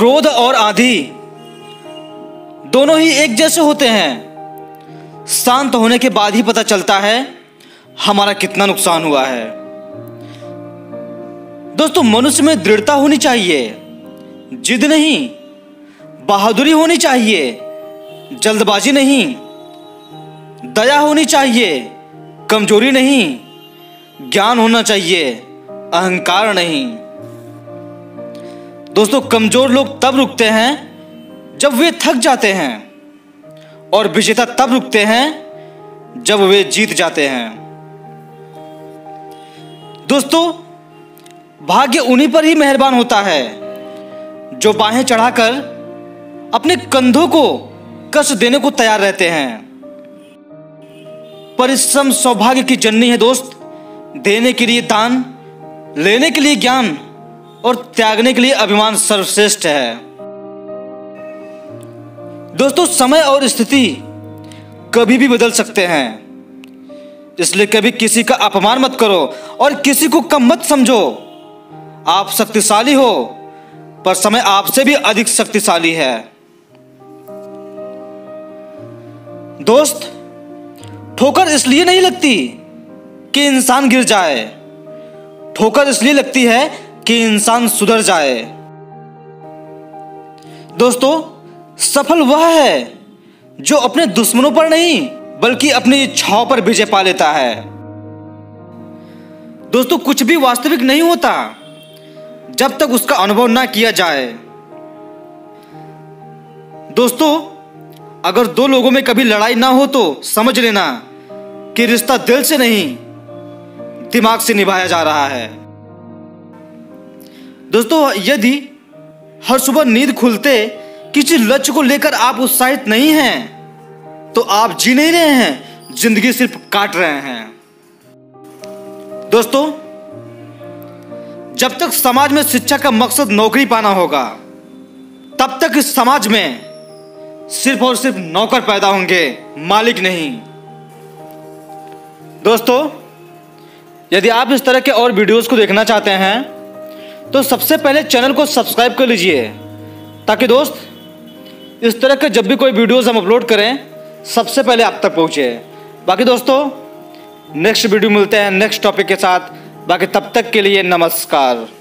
क्रोध और आधि दोनों ही एक जैसे होते हैं। शांत होने के बाद ही पता चलता है हमारा कितना नुकसान हुआ है। दोस्तों, मनुष्य में दृढ़ता होनी चाहिए, जिद नहीं। बहादुरी होनी चाहिए, जल्दबाजी नहीं। दया होनी चाहिए, कमजोरी नहीं। ज्ञान होना चाहिए, अहंकार नहीं। दोस्तों, कमजोर लोग तब रुकते हैं जब वे थक जाते हैं, और विजेता तब रुकते हैं जब वे जीत जाते हैं। दोस्तों, भाग्य उन्हीं पर ही मेहरबान होता है जो बाहें चढ़ाकर अपने कंधों को कस देने को तैयार रहते हैं। परिश्रम सौभाग्य की जननी है दोस्त। देने के लिए दान, लेने के लिए ज्ञान और त्यागने के लिए अभिमान सर्वश्रेष्ठ है। दोस्तों, समय और स्थिति कभी भी बदल सकते हैं, इसलिए कभी किसी का अपमान मत करो और किसी को कम मत समझो। आप शक्तिशाली हो, पर समय आपसे भी अधिक शक्तिशाली है। दोस्त, ठोकर इसलिए नहीं लगती कि इंसान गिर जाए, ठोकर इसलिए लगती है कि इंसान सुधर जाए। दोस्तों, सफल वह है जो अपने दुश्मनों पर नहीं बल्कि अपनी इच्छाओं पर विजय पा लेता है। दोस्तों, कुछ भी वास्तविक नहीं होता जब तक उसका अनुभव ना किया जाए। दोस्तों, अगर दो लोगों में कभी लड़ाई ना हो तो समझ लेना कि रिश्ता दिल से नहीं, दिमाग से निभाया जा रहा है। दोस्तों, यदि हर सुबह नींद खुलते किसी लक्ष्य को लेकर आप उत्साहित नहीं हैं, तो आप जी नहीं रहे हैं, जिंदगी सिर्फ काट रहे हैं। दोस्तों, जब तक समाज में शिक्षा का मकसद नौकरी पाना होगा, तब तक इस समाज में सिर्फ और सिर्फ नौकर पैदा होंगे, मालिक नहीं। दोस्तों, यदि आप इस तरह के और वीडियोस को देखना चाहते हैं तो सबसे पहले चैनल को सब्सक्राइब कर लीजिए, ताकि दोस्त इस तरह के जब भी कोई वीडियोस हम अपलोड करें सबसे पहले आप तक पहुंचे। बाकी दोस्तों, नेक्स्ट वीडियो मिलते हैं नेक्स्ट टॉपिक के साथ। बाकी तब तक के लिए नमस्कार।